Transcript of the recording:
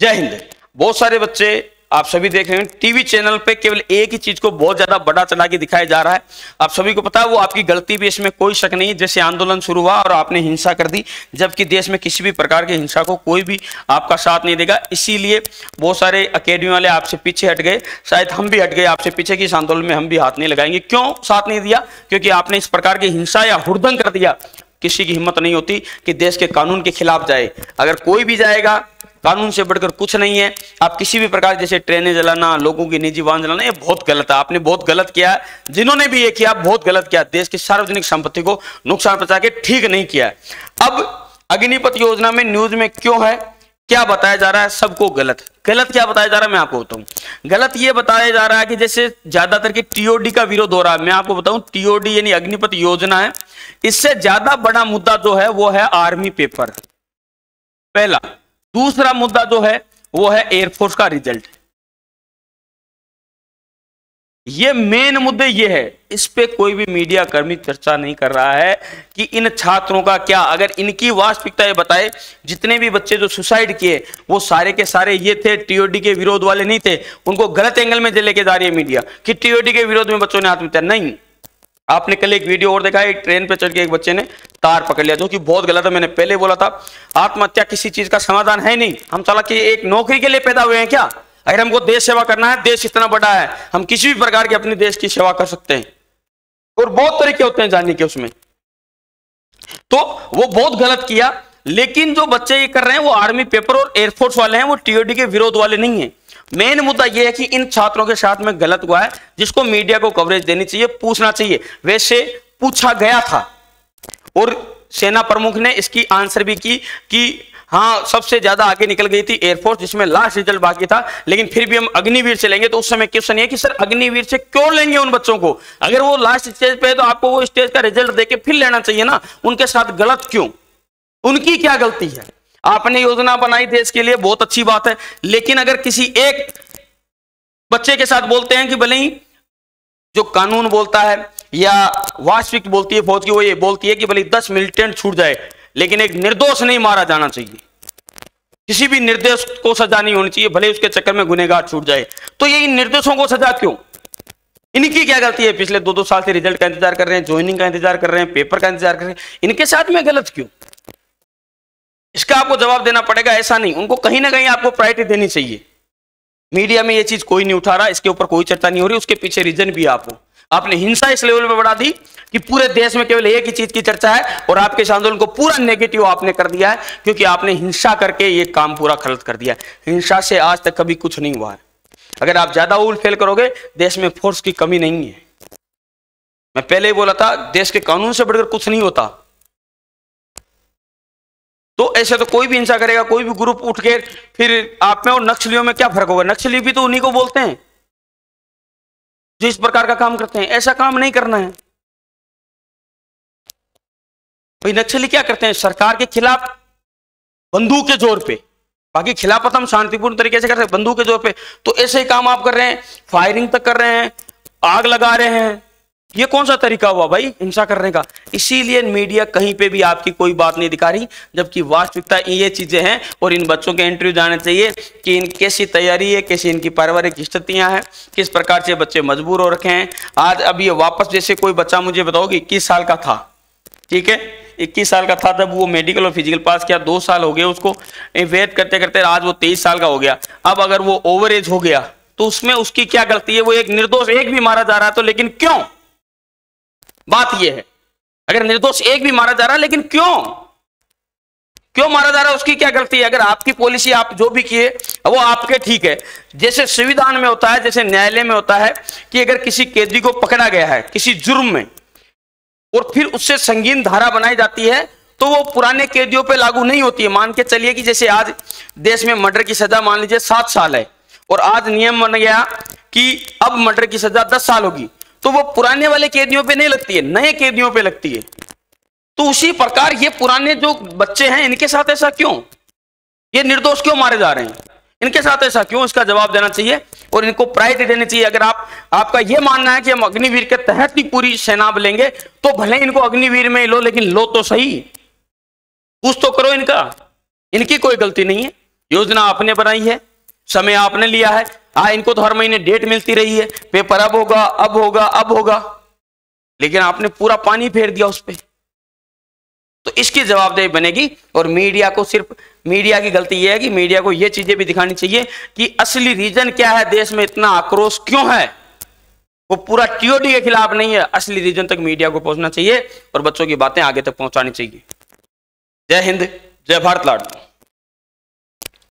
जय हिंद। बहुत सारे बच्चे आप सभी देख रहे हैं टीवी चैनल पे केवल एक ही चीज को बहुत ज्यादा बड़ा चला के दिखाया जा रहा है। आप सभी को पता है वो आपकी गलती भी, इसमें कोई शक नहीं है। जैसे आंदोलन शुरू हुआ और आपने हिंसा कर दी, जबकि देश में किसी भी प्रकार की हिंसा को कोई भी आपका साथ नहीं देगा। इसीलिए बहुत सारे अकेडमी वाले आपसे पीछे हट गए, शायद हम भी हट गए आपसे पीछे कि इस आंदोलन में हम भी हाथ नहीं लगाएंगे। क्यों साथ नहीं दिया? क्योंकि आपने इस प्रकार की हिंसा या हुड़दंग कर दिया। किसी की हिम्मत नहीं होती कि देश के कानून के खिलाफ जाए। अगर कोई भी जाएगा, कानून से बढ़कर कुछ नहीं है। आप किसी भी प्रकार जैसे ट्रेनें जलाना, लोगों की निजी वाहन जलाना, ये बहुत गलत है। आपने बहुत गलत किया है, जिन्होंने भी ये किया बहुत गलत किया, देश की सार्वजनिक संपत्ति को नुकसान पहुंचा के ठीक नहीं किया है। अब अग्निपथ योजना में न्यूज में क्यों है, क्या बताया जा रहा है सबको? गलत गलत क्या बताया जा रहा है मैं आपको बताऊं। गलत ये बताया जा रहा है कि जैसे ज्यादातर के टीओडी का विरोध हो रहा है। मैं आपको बताऊं, टीओडी यानी अग्निपथ योजना है, इससे ज्यादा बड़ा मुद्दा जो है वो है आर्मी पेपर पहला। दूसरा मुद्दा जो है वो है एयरफोर्स का रिजल्ट। ये मेन मुद्दे ये है। इस पे कोई भी मीडिया कर्मी चर्चा नहीं कर रहा है कि इन छात्रों का क्या। अगर इनकी वास्तविकता ये बताए, जितने भी बच्चे जो सुसाइड किए वो सारे के सारे ये थे, टीओडी के विरोध वाले नहीं थे। उनको गलत एंगल में लेके जा रही है मीडिया कि टीओडी के विरोध में बच्चों ने आत्महत्या नहीं। आपने कल एक वीडियो और देखा है, एक ट्रेन पे चढ़ के एक बच्चे ने तार पकड़ लिया, जो कि बहुत गलत है। मैंने पहले बोला था आत्महत्या किसी चीज का समाधान है नहीं। हम चालाकि एक नौकरी के लिए पैदा हुए हैं क्या? अगर हमको देश सेवा करना है, देश इतना बड़ा है, हम किसी भी प्रकार के अपने देश की सेवा कर सकते हैं, और बहुत तरीके होते हैं जानने के उसमें। तो वो बहुत गलत किया, लेकिन जो बच्चे ये कर रहे हैं वो आर्मी पेपर और एयरफोर्स वाले हैं, वो टीओडी के विरोध वाले नहीं है। मेन मुद्दा यह है कि इन छात्रों के साथ में गलत हुआ है, जिसको मीडिया को कवरेज देनी चाहिए, पूछना चाहिए। वैसे पूछा गया था और सेना प्रमुख ने इसकी आंसर भी की कि हाँ, सबसे ज्यादा आगे निकल गई थी एयरफोर्स, जिसमें लास्ट रिजल्ट बाकी था, लेकिन फिर भी हम अग्निवीर से लेंगे। तो उस समय क्वेश्चन ये कि सर अग्निवीर से क्यों लेंगे उन बच्चों को? अगर वो लास्ट स्टेज पे है तो आपको वो स्टेज का रिजल्ट देके फिर लेना चाहिए ना। उनके साथ गलत क्यों? उनकी क्या गलती है? आपने योजना बनाई देश के लिए, बहुत अच्छी बात है, लेकिन अगर किसी एक बच्चे के साथ बोलते हैं कि भले ही जो कानून बोलता है या वास्तविक बोलती है फौज की, वो ये बोलती है कि भले 10 मिलिटेंट छूट जाए, लेकिन एक निर्दोष नहीं मारा जाना चाहिए, किसी भी निर्दोष को सजा नहीं होनी चाहिए, भले उसके चक्कर में गुनहगार छूट जाए। तो ये इन निर्दोषों को सजा क्यों? इनकी क्या गलती है? पिछले 2-2 साल से रिजल्ट का इंतजार कर रहे हैं, ज्वाइनिंग का इंतजार कर रहे हैं, पेपर का इंतजार कर रहे हैं, इनके साथ में गलत क्यों? इसका आपको जवाब देना पड़ेगा। ऐसा नहीं, उनको कहीं ना कहीं आपको प्रायोरिटी देनी चाहिए। मीडिया में ये चीज कोई नहीं उठा रहा, इसके ऊपर कोई चर्चा नहीं हो रही। उसके पीछे रीजन भी आपने हिंसा इस लेवल पे बढ़ा दी कि पूरे देश में केवल एक ही चीज की चर्चा है, और आपके इस आंदोलन को पूरा नेगेटिव आपने कर दिया है, क्योंकि आपने हिंसा करके ये काम पूरा गलत कर दिया है। हिंसा से आज तक कभी कुछ नहीं हुआ है। अगर आप ज्यादा उल फेल करोगे, देश में फोर्स की कमी नहीं है। मैं पहले ही बोला था, देश के कानून से बढ़कर कुछ नहीं होता। तो ऐसे तो कोई भी हिंसा करेगा, कोई भी ग्रुप उठ के फिर आप में और नक्सलियों में क्या फर्क होगा? नक्सली भी तो उन्हीं को बोलते हैं जो इस प्रकार का काम करते हैं। ऐसा काम नहीं करना है भाई। नक्सली क्या करते हैं? सरकार के खिलाफ बंदूक के जोर पे, बाकी खिलाफत हम शांतिपूर्ण तरीके से करते हैं, बंदूक के जोर पे। तो ऐसे ही काम आप कर रहे हैं, फायरिंग तक कर रहे हैं, आग लगा रहे हैं। ये कौन सा तरीका हुआ भाई हिंसा करने का? इसीलिए मीडिया कहीं पे भी आपकी कोई बात नहीं दिखा रही, जबकि वास्तविकता ये चीजें हैं। और इन बच्चों के इंटरव्यू जाने चाहिए कि इन कैसी तैयारी है, कैसी इनकी पारिवारिक स्थितियां हैं, किस प्रकार से बच्चे मजबूर हो रखे हैं। आज अब ये वापस, जैसे कोई बच्चा मुझे बताओ कि 21 साल का था, ठीक है, 21 साल का था जब वो मेडिकल और फिजिकल पास किया। 2 साल हो गए उसको वेट करते करते, आज वो 23 साल का हो गया। अब अगर वो ओवर एज हो गया तो उसमें उसकी क्या गलती है? वो एक निर्दोष एक भी मारा जा रहा है तो लेकिन क्यों? बात यह है, अगर निर्दोष एक भी मारा जा रहा है, लेकिन क्यों मारा जा रहा है? उसकी क्या गलती है? अगर आपकी पॉलिसी, आप जो भी किए वो आपके ठीक है। जैसे संविधान में होता है, जैसे न्यायालय में होता है कि अगर किसी कैदी को पकड़ा गया है किसी जुर्म में और फिर उससे संगीन धारा बनाई जाती है, तो वो पुराने कैदियों पर लागू नहीं होती है। मान के चलिए कि जैसे आज देश में मर्डर की सजा मान लीजिए 7 साल है, और आज नियम बन गया कि अब मर्डर की सजा 10 साल होगी, तो वो पुराने वाले कैदियों पे नहीं लगती है, नए कैदियों पे लगती है। तो उसी प्रकार ये पुराने जो बच्चे हैं, इनके साथ ऐसा क्यों? ये निर्दोष क्यों मारे जा रहे हैं? इनके साथ ऐसा क्यों? इसका जवाब देना चाहिए और इनको प्रायोरिटी देनी चाहिए। अगर आपका ये मानना है कि हम अग्निवीर के तहत ही पूरी सेना लेंगे, तो भले इनको अग्निवीर में लो, लेकिन लो तो सही, कुछ तो करो इनका। इनकी कोई गलती नहीं है, योजना आपने बनाई है, समय आपने लिया है। हाँ, इनको तो हर महीने डेट मिलती रही है, पेपर अब होगा अब होगा अब होगा, लेकिन आपने पूरा पानी फेर दिया उस पर, तो इसकी जवाबदेही बनेगी। और मीडिया को, सिर्फ मीडिया की गलती यह है कि मीडिया को यह चीजें भी दिखानी चाहिए कि असली रीजन क्या है, देश में इतना आक्रोश क्यों है, वो पूरा टीओडी के खिलाफ नहीं है। असली रीजन तक मीडिया को पहुंचना चाहिए और बच्चों की बातें आगे तक पहुंचानी चाहिए। जय हिंद, जय भारत लाडो।